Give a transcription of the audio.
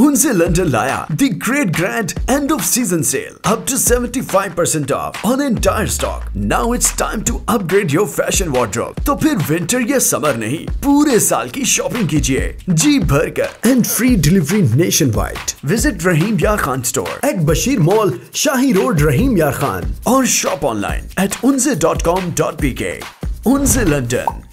Unze London laya the great grand end of season sale, up to 75% off on entire stock. Now it's time to upgrade your fashion wardrobe. तो फिर winter या summer नहीं, पूरे साल की shopping कीजिए जी भर कर and free delivery nationwide. Visit Rahim Yar Khan store at Bashir Mall, Shahi Road, Rahim Yar Khan, or shop online at unze.com.pk. Unze London.